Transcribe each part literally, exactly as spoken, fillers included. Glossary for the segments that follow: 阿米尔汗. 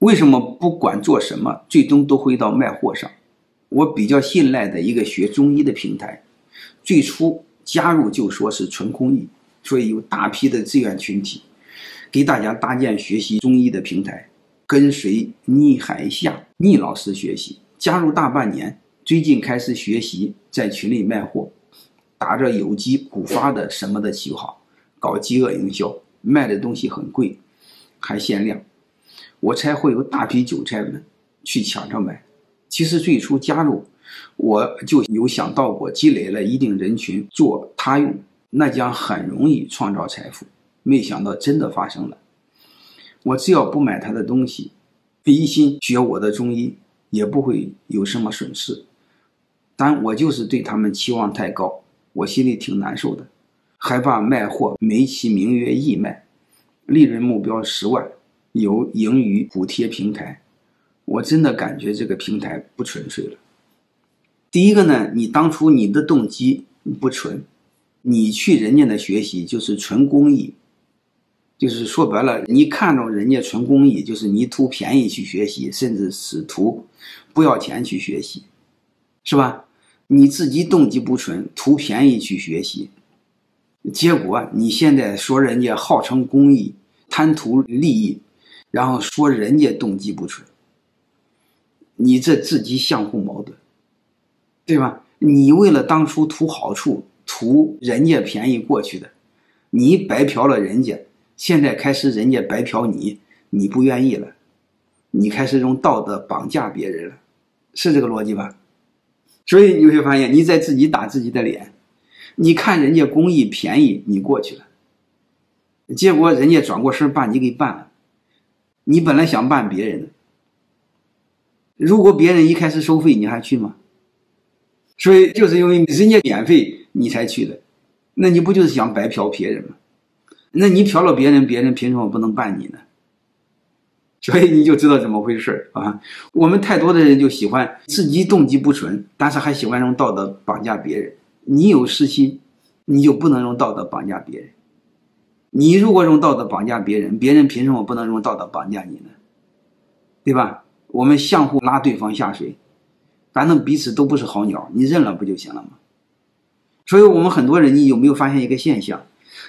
为什么不管做什么，最终都会到卖货上？我比较信赖的一个学中医的平台，最初加入就说是纯公益，所以有大批的志愿群体给大家搭建学习中医的平台，跟随逆海夏逆老师学习，加入大半年，最近开始学习在群里卖货，打着有机古发的什么的旗号，搞饥饿营销，卖的东西很贵，还限量，我才会有大批韭菜们去抢着买。其实最初加入，我就有想到过，积累了一定人群做他用，那将很容易创造财富。没想到真的发生了，我只要不买他的东西，一心学我的中医，也不会有什么损失。但我就是对他们期望太高，我心里挺难受的，害怕卖货没其名曰义卖，利润目标十万，有盈余补贴平台。我真的感觉这个平台不纯粹了。第一个呢，你当初你的动机不纯，你去人家的学习就是纯公益，就是说白了，你看中人家纯公益，就是你图便宜去学习，甚至是图不要钱去学习，是吧？你自己动机不纯，图便宜去学习，结果你现在说人家号称公益，贪图利益，然后说人家动机不纯，你这自己相互矛盾，对吧？你为了当初图好处，图人家便宜过去的，你白嫖了人家，现在开始人家白嫖你，你不愿意了，你开始用道德绑架别人了，是这个逻辑吧？所以你会发现你在自己打自己的脸，你看人家公益便宜你过去了，结果人家转过身把你给办了，你本来想办别人的，如果别人一开始收费你还去吗？所以就是因为人家免费你才去的，那你不就是想白嫖别人吗？那你嫖了别人，别人凭什么不能办你呢？所以你就知道怎么回事啊！我们太多的人就喜欢自己动机不纯，但是还喜欢用道德绑架别人。你有私心，你就不能用道德绑架别人。你如果用道德绑架别人，别人凭什么不能用道德绑架你呢？对吧？我们相互拉对方下水，反正彼此都不是好鸟，你认了不就行了吗？所以我们很多人，你有没有发现一个现象，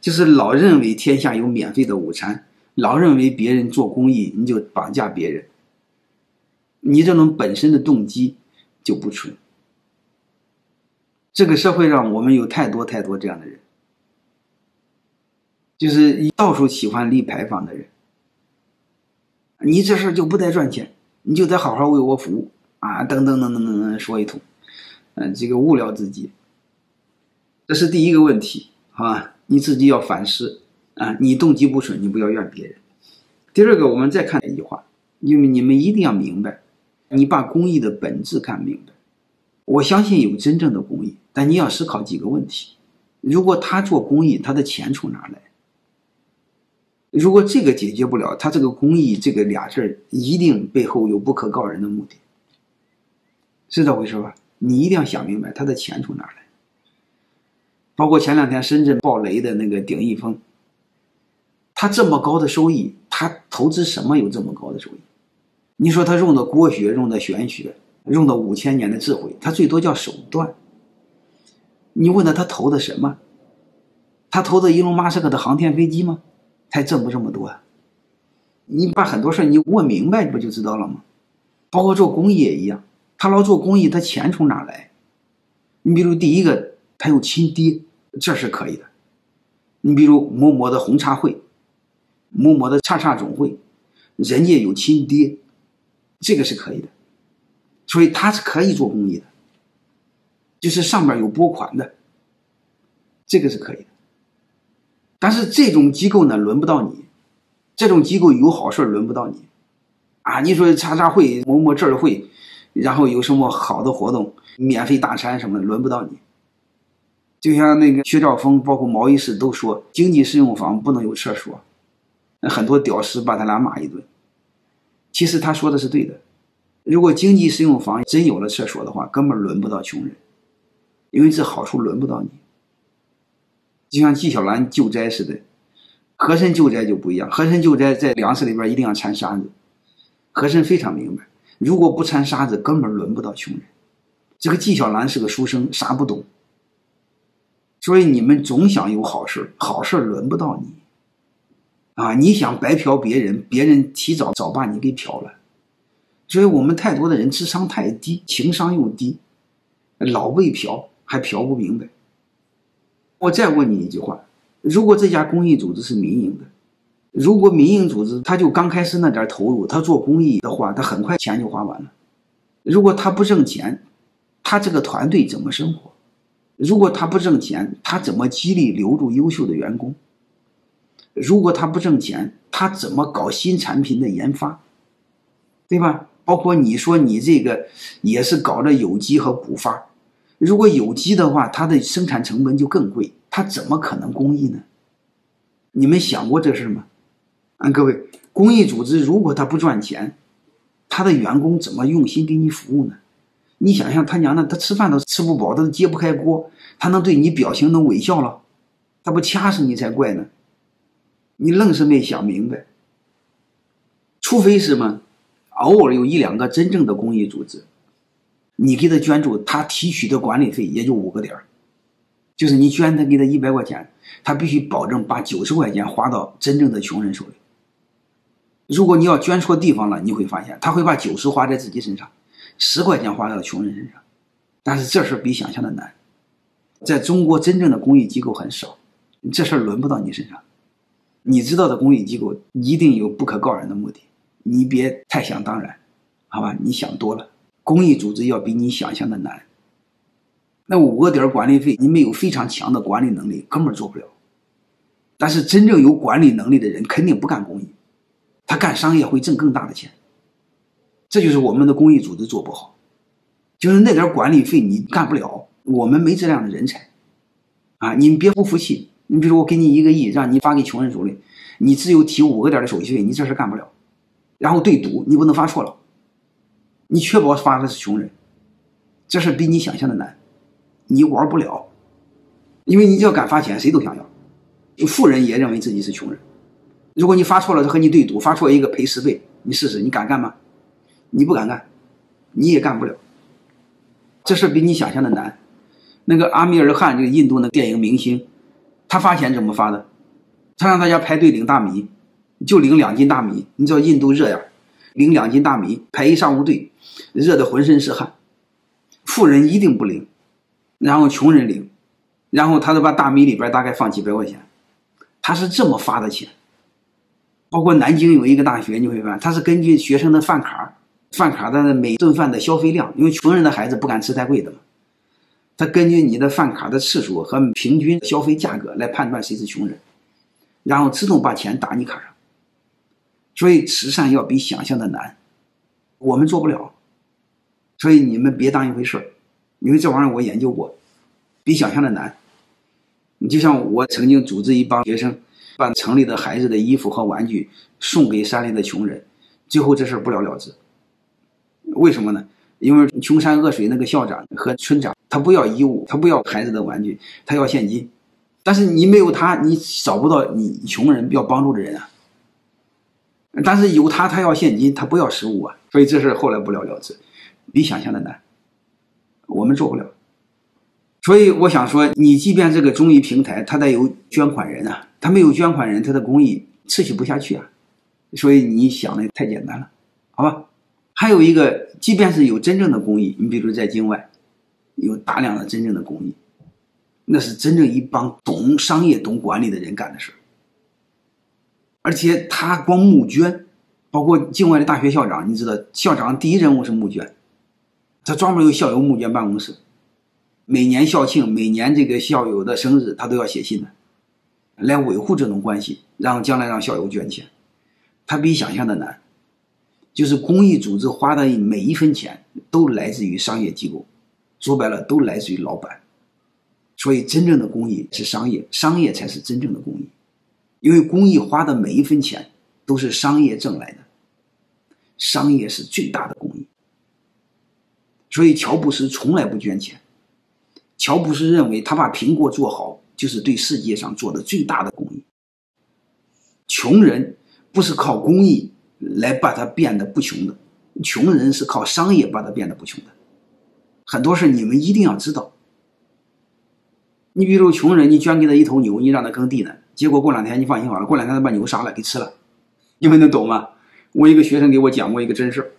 就是老认为天下有免费的午餐，老认为别人做公益你就绑架别人，你这种本身的动机就不纯。这个社会上我们有太多太多这样的人，就是到处喜欢立牌坊的人，你这事就不带赚钱，你就得好好为我服务啊！等等等等等等，说一通，嗯，这个无聊自己。这是第一个问题啊，你自己要反思啊，你动机不纯，你不要怨别人。第二个，我们再看一句话，因为你们一定要明白，你把公益的本质看明白。我相信有真正的公益，但你要思考几个问题：如果他做公益，他的钱从哪来？如果这个解决不了，他这个公益这个俩事一定背后有不可告人的目的，是这回事吧？你一定要想明白他的钱从哪来。包括前两天深圳爆雷的那个鼎益丰，他这么高的收益，他投资什么有这么高的收益？你说他用的国学，用的玄学，用的五千年的智慧，他最多叫手段。你问他他投的什么？他投的伊隆马斯克的航天飞机吗？还挣不这么多啊？你把很多事你问明白不就知道了吗？包括做公益也一样，他老做公益，他钱从哪来？你比如第一个，他有亲爹，这是可以的。你比如某某的红茶会，某某的叉叉总会，人家有亲爹，这个是可以的，所以他是可以做公益的，就是上面有拨款的，这个是可以的。但是这种机构呢，轮不到你，这种机构有好事轮不到你，啊，你说叉叉会、某某这儿会，然后有什么好的活动、免费大餐什么的，轮不到你。就像那个薛兆丰，包括毛医师都说，经济适用房不能有厕所，很多屌丝把他俩骂一顿。其实他说的是对的，如果经济适用房真有了厕所的话，根本轮不到穷人，因为这好处轮不到你。就像纪晓岚救灾似的，和珅救灾就不一样，和珅救灾在粮食里边一定要掺沙子，和珅非常明白，如果不掺沙子，根本轮不到穷人。这个纪晓岚是个书生，啥不懂。所以你们总想有好事，好事轮不到你啊！你想白嫖别人，别人提早早把你给嫖了。所以我们太多的人智商太低，情商又低，老被嫖还嫖不明白。我再问你一句话，如果这家公益组织是民营的，如果民营组织他就刚开始那点投入，他做公益的话，他很快钱就花完了。如果他不挣钱，他这个团队怎么生活？如果他不挣钱，他怎么激励留住优秀的员工？如果他不挣钱，他怎么搞新产品的研发？对吧？包括你说你这个也是搞着有机和补发，如果有机的话，它的生产成本就更贵，它怎么可能公益呢？你们想过这事吗？啊，各位，公益组织如果它不赚钱，它的员工怎么用心给你服务呢？你想想他娘的，他吃饭都吃不饱，他都揭不开锅，他能对你表情能微笑了，他不掐死你才怪呢！你愣是没想明白，除非是吗？偶尔有一两个真正的公益组织，你给他捐助，他提取的管理费也就五个点儿，就是你捐他给他一百块钱，他必须保证把九十块钱花到真正的穷人手里。如果你要捐错地方了，你会发现他会把九十花在自己身上，十块钱花到穷人身上。但是这事比想象的难，在中国真正的公益机构很少，这事轮不到你身上。你知道的公益机构一定有不可告人的目的。你别太想当然，好吧？你想多了，公益组织要比你想象的难。那五个点管理费，你没有非常强的管理能力，根本做不了。但是真正有管理能力的人，肯定不干公益，他干商业会挣更大的钱。这就是我们的公益组织做不好，就是那点管理费你干不了，我们没这样的人才，啊！你别不服气，你比如我给你一个亿，让你发给穷人手里，你只有提五个点的手续费，你这事干不了。然后对赌，你不能发错了，你确保发的是穷人，这事比你想象的难，你玩不了，因为你只要敢发钱，谁都想要，富人也认为自己是穷人。如果你发错了，他和你对赌，发错一个赔十倍，你试试，你敢干吗？你不敢干，你也干不了，这事比你想象的难。那个阿米尔汗这个印度的电影明星，他发钱怎么发的？他让大家排队领大米。就领两斤大米，你知道印度热呀，领两斤大米排一上午队，热得浑身是汗。富人一定不领，然后穷人领，然后他都把大米里边大概放几百块钱，他是这么发的钱。包括南京有一个大学，你会发现他是根据学生的饭卡，饭卡的每顿饭的消费量，因为穷人的孩子不敢吃太贵的嘛，他根据你的饭卡的次数和平均消费价格来判断谁是穷人，然后自动把钱打你卡上。所以慈善要比想象的难，我们做不了，所以你们别当一回事，因为这玩意儿我研究过，比想象的难。你就像我曾经组织一帮学生，把城里的孩子的衣服和玩具送给山里的穷人，最后这事不了了之。为什么呢？因为穷山恶水那个校长和村长，他不要衣物，他不要孩子的玩具，他要现金。但是你没有他，你找不到你穷人要帮助的人啊。但是有他，他要现金，他不要实物啊，所以这事后来不了了之，比想象的难，我们做不了。所以我想说，你即便这个公益平台，它得有捐款人啊，他没有捐款人，他的公益持续不下去啊，所以你想的太简单了，好吧？还有一个，即便是有真正的公益，你比如在境外，有大量的真正的公益，那是真正一帮懂商业、懂管理的人干的事儿。而且他光募捐，包括境外的大学校长，你知道校长第一任务是募捐，他专门有校友募捐办公室，每年校庆，每年这个校友的生日，他都要写信的，来维护这种关系，让将来让校友捐钱。他比想象的难，就是公益组织花的每一分钱都来自于商业机构，说白了都来自于老板。所以真正的公益是商业，商业才是真正的公益。因为公益花的每一分钱都是商业挣来的，商业是最大的公益。所以乔布斯从来不捐钱，乔布斯认为他把苹果做好就是对世界上做的最大的公益。穷人不是靠公益来把它变得不穷的。穷人是靠商业把它变得不穷的。很多事你们一定要知道。你比如穷人，你捐给他一头牛，你让他耕地呢，结果过两天你放心好了，过两天他把牛杀了给吃了，你们能懂吗？我一个学生给我讲过一个真事，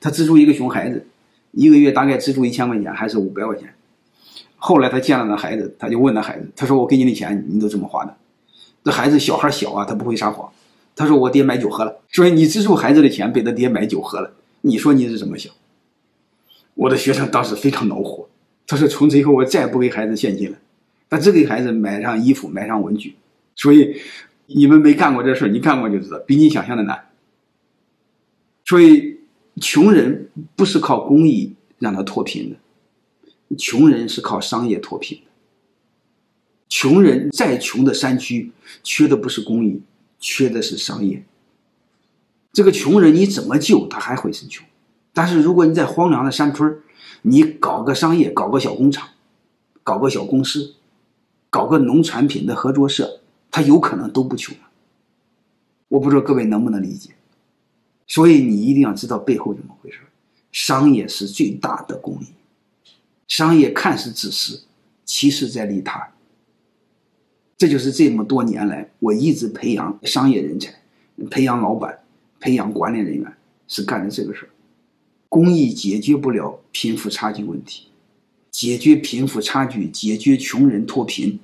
他资助一个熊孩子，一个月大概资助一千块钱还是五百块钱。后来他见了那孩子，他就问那孩子，他说我给你的钱你都这么花的？这孩子小孩小啊，他不会撒谎。他说我爹买酒喝了，所以你资助孩子的钱被他爹买酒喝了，你说你是怎么想？我的学生当时非常恼火，他说从此以后我再也不给孩子现金了，但只给孩子买上衣服买上文具。所以你们没干过这事儿，你干过就知道比你想象的难。所以穷人不是靠公益让他脱贫的，穷人是靠商业脱贫的。穷人再穷的山区缺的不是公益，缺的是商业。这个穷人你怎么救他还会是穷，但是如果你在荒凉的山村，你搞个商业，搞个小工厂，搞个小公司，搞个农产品的合作社，他有可能都不穷了。我不知道各位能不能理解，所以你一定要知道背后怎么回事。商业是最大的公益，商业看似自私，其实在利他。这就是这么多年来我一直培养商业人才，培养老板，培养管理人员，是干的这个事儿。公益解决不了贫富差距问题，解决贫富差距，解决穷人脱贫，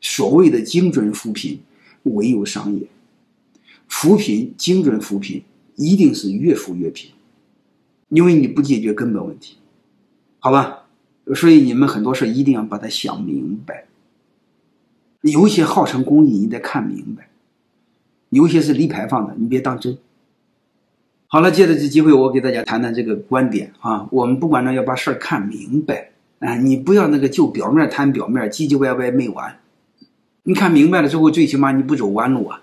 所谓的精准扶贫唯有商业扶贫。精准扶贫一定是越扶越贫，因为你不解决根本问题，好吧？所以你们很多事一定要把它想明白。有一些号称公益你得看明白，有一些是立牌坊的你别当真。好了，借着这机会我给大家谈谈这个观点啊。我们不管呢要把事儿看明白啊，你不要那个就表面谈表面，唧唧歪歪没完。你看明白了之后最起码你不走弯路啊。